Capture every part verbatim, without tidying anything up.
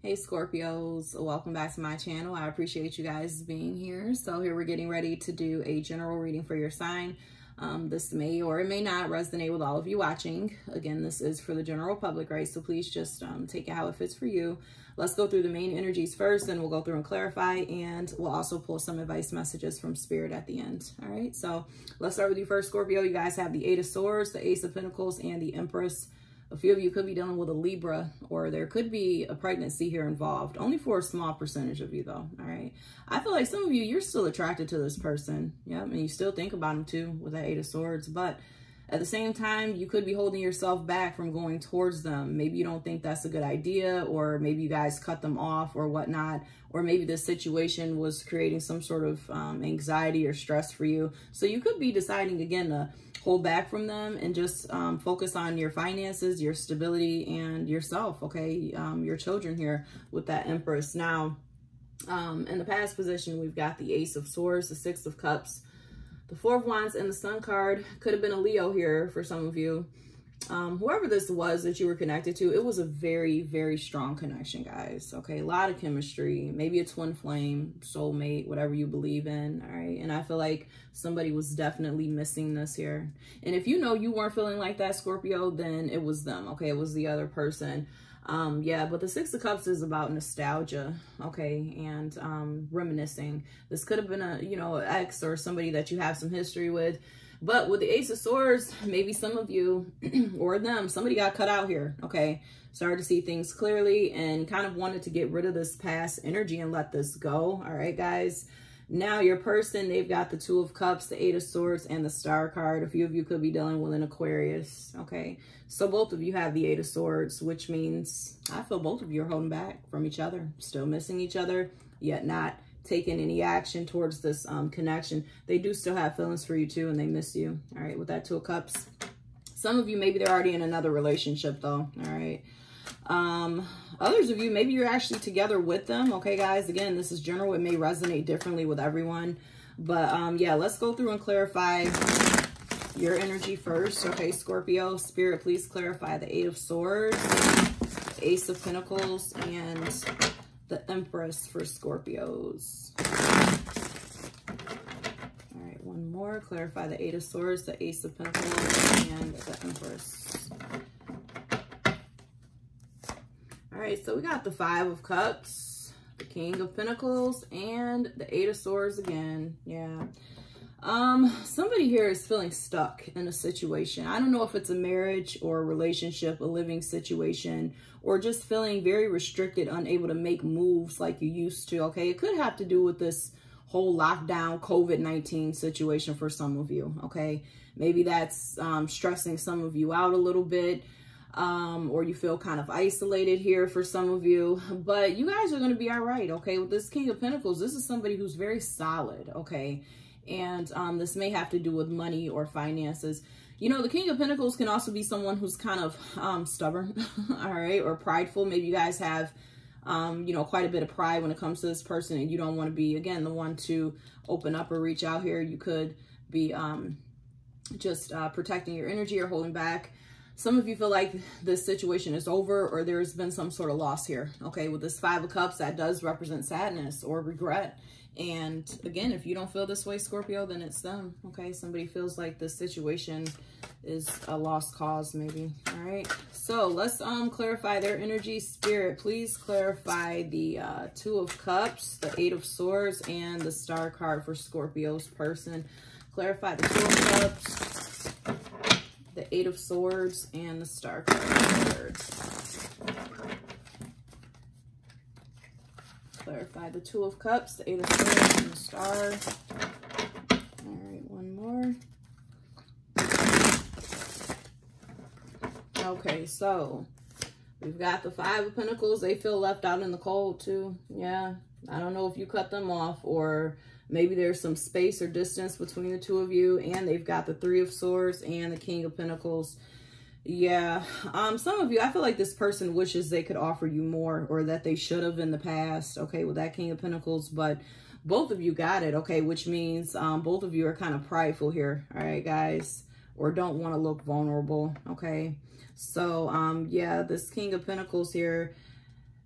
Hey Scorpios, welcome back to my channel. I appreciate you guys being here. So here we're getting ready to do a general reading for your sign. Um, this may or it may not resonate with all of you watching. Again, this is for the general public, right? So please just um, take it how it fits for you. Let's go through the main energies first, then we'll go through and clarify, and we'll also pull some advice messages from Spirit at the end. All right, so let's start with you first, Scorpio. You guys have the Eight of Swords, the Ace of Pentacles, and the Empress. A few of you could be dealing with a Libra, or there could be a pregnancy here involved. Only for a small percentage of you, though, all right? I feel like some of you, you're still attracted to this person, yeah, and you still think about them, too, with that Eight of Swords. But at the same time, you could be holding yourself back from going towards them. Maybe you don't think that's a good idea, or maybe you guys cut them off or whatnot, or maybe this situation was creating some sort of um, anxiety or stress for you. So you could be deciding, again, to hold back from them and just um, focus on your finances, your stability, and yourself, okay? Um, your children here with that Empress. Now, um, in the past position, we've got the Ace of Swords, the Six of Cups, the Four of Wands, and the Sun card. Could have been a Leo here for some of you. Um, whoever this was that you were connected to, it was a very, very strong connection, guys, okay? A lot of chemistry, maybe a twin flame, soulmate, whatever you believe in, all right? And I feel like somebody was definitely missing this here. And if you know you weren't feeling like that, Scorpio, then it was them, okay? It was the other person. Um, yeah, but the Six of Cups is about nostalgia, okay, and um, reminiscing. This could have been a, you know, ex or somebody that you have some history with. But with the Ace of Swords, maybe some of you or them, somebody got cut out here, okay? Started to see things clearly and kind of wanted to get rid of this past energy and let this go, all right, guys? Now your person, they've got the Two of Cups, the Eight of Swords, and the Star card. A few of you could be dealing with an Aquarius, okay? So both of you have the Eight of Swords, which means I feel both of you are holding back from each other, still missing each other, yet not taking any action towards this um, connection. They do still have feelings for you too, and they miss you, all right, with that Two of Cups. Some of you, maybe they're already in another relationship though, all right? Um, others of you, maybe you're actually together with them, okay, guys? Again, this is general. It may resonate differently with everyone, but um, yeah, let's go through and clarify your energy first, okay, Scorpio? Spirit, please clarify the Eight of Swords, Ace of Pentacles, and the Empress for Scorpios. All right, one more. Clarify the Eight of Swords, the Ace of Pentacles, and the Empress. All right, so we got the Five of Cups, the King of Pentacles, and the Eight of Swords again. Yeah. Um, somebody here is feeling stuck in a situation. I don't know if it's a marriage or a relationship, a living situation, or just feeling very restricted, unable to make moves like you used to, okay? It could have to do with this whole lockdown COVID nineteen situation for some of you, okay? Maybe that's um, stressing some of you out a little bit, um, or you feel kind of isolated here for some of you, but you guys are going to be all right, okay? With this King of Pentacles, this is somebody who's very solid, okay? And um, this may have to do with money or finances. You know, the King of Pentacles can also be someone who's kind of um, stubborn, all right, or prideful. Maybe you guys have, um, you know, quite a bit of pride when it comes to this person, and you don't want to be, again, the one to open up or reach out here. You could be um, just uh, protecting your energy or holding back. Some of you feel like this situation is over, or there's been some sort of loss here, okay? With this Five of Cups, that does represent sadness or regret. And again, if you don't feel this way, Scorpio, then it's them, okay? Somebody feels like this situation is a lost cause, maybe, all right? So let's um clarify their energy. Spirit, please clarify the uh, Two of Cups, the Eight of Swords, and the Star card for Scorpio's person. Clarify the Two of Cups, the Eight of Swords, and the Star card. Clarify the Two of Cups, the Eight of Swords, and the Star. All right, one more. Okay, so we've got the Five of Pentacles. They feel left out in the cold too. Yeah, I don't know if you cut them off, or maybe there's some space or distance between the two of you. And they've got the Three of Swords and the King of Pentacles. Yeah. Um, some of you, I feel like this person wishes they could offer you more, or that they should have in the past, okay, with that King of Pentacles. But both of you got it, okay, which means um, both of you are kind of prideful here, all right, guys, or don't want to look vulnerable, okay? So, um, yeah, this King of Pentacles here,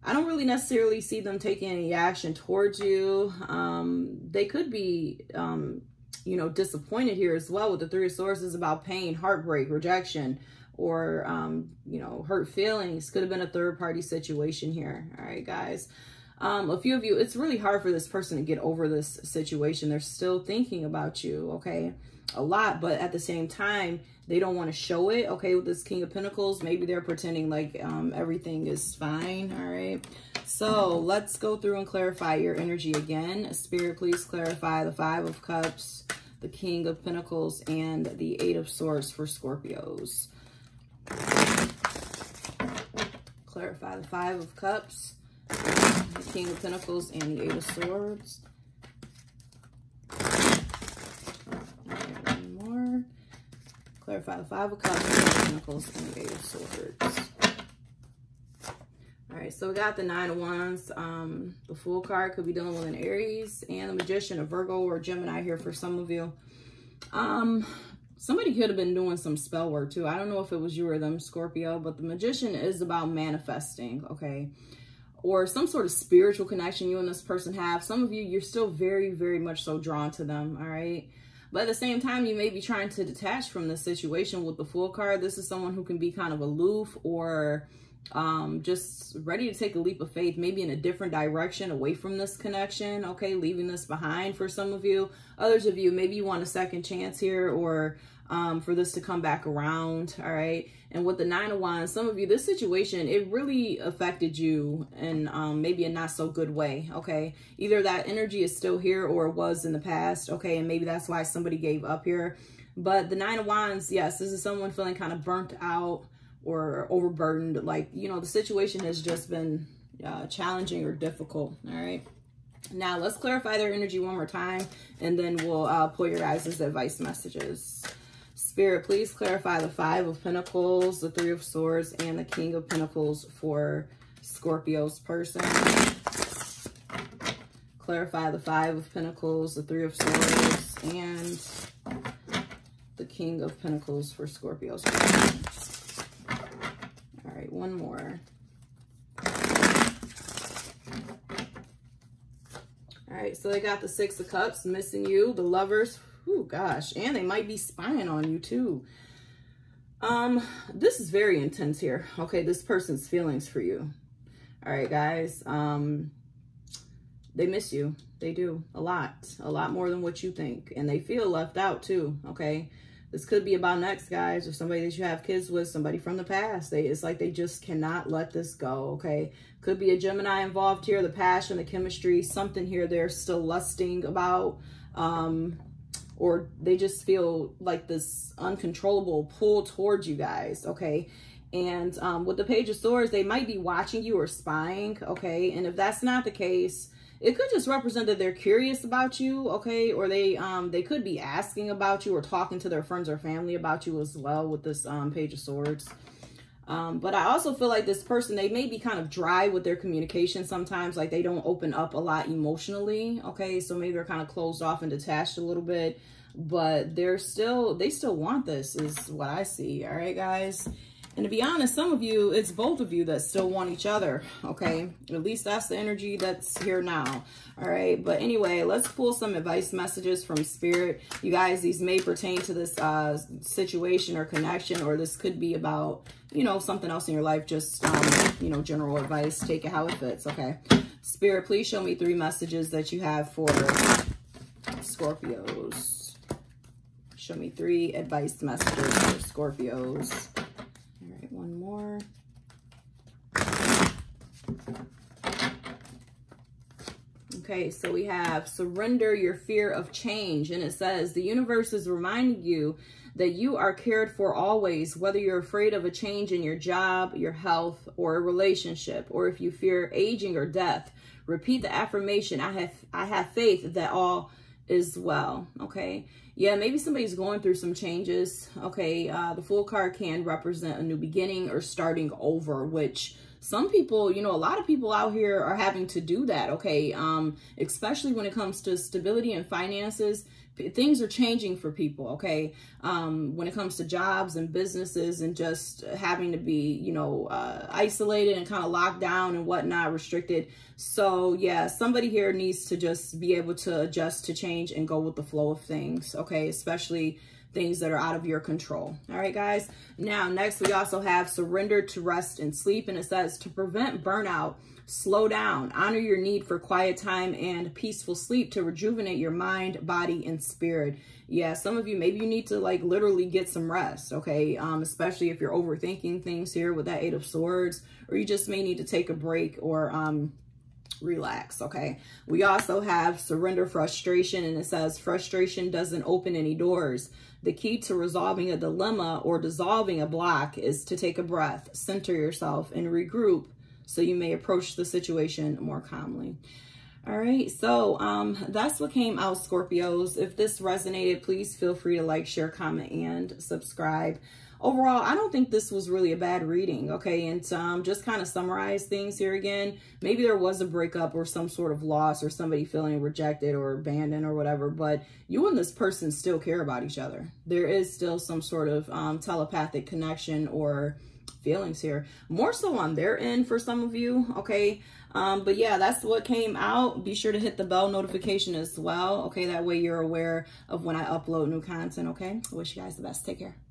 I don't really necessarily see them taking any action towards you. Um, they could be, um, you know, disappointed here as well with the Three of Swords is about pain, heartbreak, rejection, or, um, you know, hurt feelings. Could have been a third party situation here. All right, guys. Um, a few of you, it's really hard for this person to get over this situation. They're still thinking about you, okay, a lot, but at the same time, they don't want to show it, okay, with this King of Pentacles. Maybe they're pretending like um, everything is fine, all right? So let's go through and clarify your energy again. Spirit, please clarify the Five of Cups, the King of Pentacles, and the Eight of Swords for Scorpios. Clarify the Five of Cups, the King of Pentacles, and the Eight of Swords. And one more. Clarify the Five of Cups, the King of Pentacles, and the Eight of Swords. All right, so we got the Nine of Wands. Um, the Fool card could be dealing with an Aries, and the Magician, a Virgo, or a Gemini here for some of you. Um, somebody could have been doing some spell work too. I don't know if it was you or them, Scorpio, but the Magician is about manifesting, okay? Or some sort of spiritual connection you and this person have. Some of you, you're still very, very much so drawn to them, all right? But at the same time, you may be trying to detach from this situation with the Fool card. This is someone who can be kind of aloof or um, just ready to take a leap of faith, maybe in a different direction, away from this connection, okay? Leaving this behind for some of you. Others of you, maybe you want a second chance here or um, for this to come back around, all right? And with the Nine of Wands, some of you, this situation, it really affected you in um, maybe a not so good way, okay? Either that energy is still here or it was in the past, okay? And maybe that's why somebody gave up here. But the Nine of Wands, yes, this is someone feeling kind of burnt out or overburdened. Like, you know, the situation has just been uh, challenging or difficult, all right? Now, let's clarify their energy one more time, and then we'll uh, pull your guys' advice messages. Spirit, please clarify the Five of Pentacles, the Three of Swords, and the King of Pentacles for Scorpio's person. Clarify the Five of Pentacles, the Three of Swords, and the King of Pentacles for Scorpio's person. All right, one more. All right, so they got the Six of Cups, missing you, the Lovers. Oh gosh, and they might be spying on you too. Um, this is very intense here. Okay, this person's feelings for you. All right, guys. Um, they miss you. They do a lot, a lot more than what you think. And they feel left out too, okay? This could be about an ex, guys, or somebody that you have kids with, somebody from the past. They, it's like they just cannot let this go, okay? Could be a Gemini involved here, the passion, the chemistry, something here they're still lusting about. Um... Or they just feel like this uncontrollable pull towards you guys, okay? And um, with the Page of Swords, they might be watching you or spying, okay? And if that's not the case, it could just represent that they're curious about you, okay? Or they um, they could be asking about you or talking to their friends or family about you as well with this um, Page of Swords. Um, but I also feel like this person, they may be kind of dry with their communication sometimes. Like they don't open up a lot emotionally. Okay. So maybe they're kind of closed off and detached a little bit, but they're still, they still want this is what I see. All right, guys. And to be honest, some of you, it's both of you that still want each other. Okay. At least that's the energy that's here now. All right. But anyway, let's pull some advice messages from Spirit. You guys, these may pertain to this uh, situation or connection, or this could be about, you know, something else in your life, just, um, you know, general advice, take it how it fits, okay? Spirit, please show me three messages that you have for Scorpios. Show me three advice messages for Scorpios. All right, one more. Okay, so we have surrender your fear of change. And it says the universe is reminding you that you are cared for always, whether you're afraid of a change in your job, your health, or a relationship, or if you fear aging or death. Repeat the affirmation, I have I have faith that all is well. Okay. Yeah, maybe somebody's going through some changes. Okay, uh, the Fool card can represent a new beginning or starting over, which some people, you know, a lot of people out here are having to do that, okay? Um, especially when it comes to stability and finances, things are changing for people, okay? Um, when it comes to jobs and businesses and just having to be, you know, uh, isolated and kind of locked down and whatnot, restricted. So yeah, somebody here needs to just be able to adjust to change and go with the flow of things, okay? Especially things that are out of your control. All right, guys. Now, next, we also have surrender to rest and sleep. And it says to prevent burnout, slow down, honor your need for quiet time and peaceful sleep to rejuvenate your mind, body, and spirit. Yeah, some of you, maybe you need to like literally get some rest, okay? Um, especially if you're overthinking things here with that Eight of Swords, or you just may need to take a break or um, relax, okay? We also have surrender frustration, and it says frustration doesn't open any doors. The key to resolving a dilemma or dissolving a block is to take a breath, center yourself, and regroup so you may approach the situation more calmly. All right, so um, that's what came out, Scorpios. If this resonated, please feel free to like, share, comment, and subscribe. Overall, I don't think this was really a bad reading, okay? And um, just kind of summarize things here again. Maybe there was a breakup or some sort of loss or somebody feeling rejected or abandoned or whatever, but you and this person still care about each other. There is still some sort of um, telepathic connection or feelings here, more so on their end for some of you, okay? Um, but yeah, that's what came out. Be sure to hit the bell notification as well, okay? That way you're aware of when I upload new content, okay? I wish you guys the best. Take care.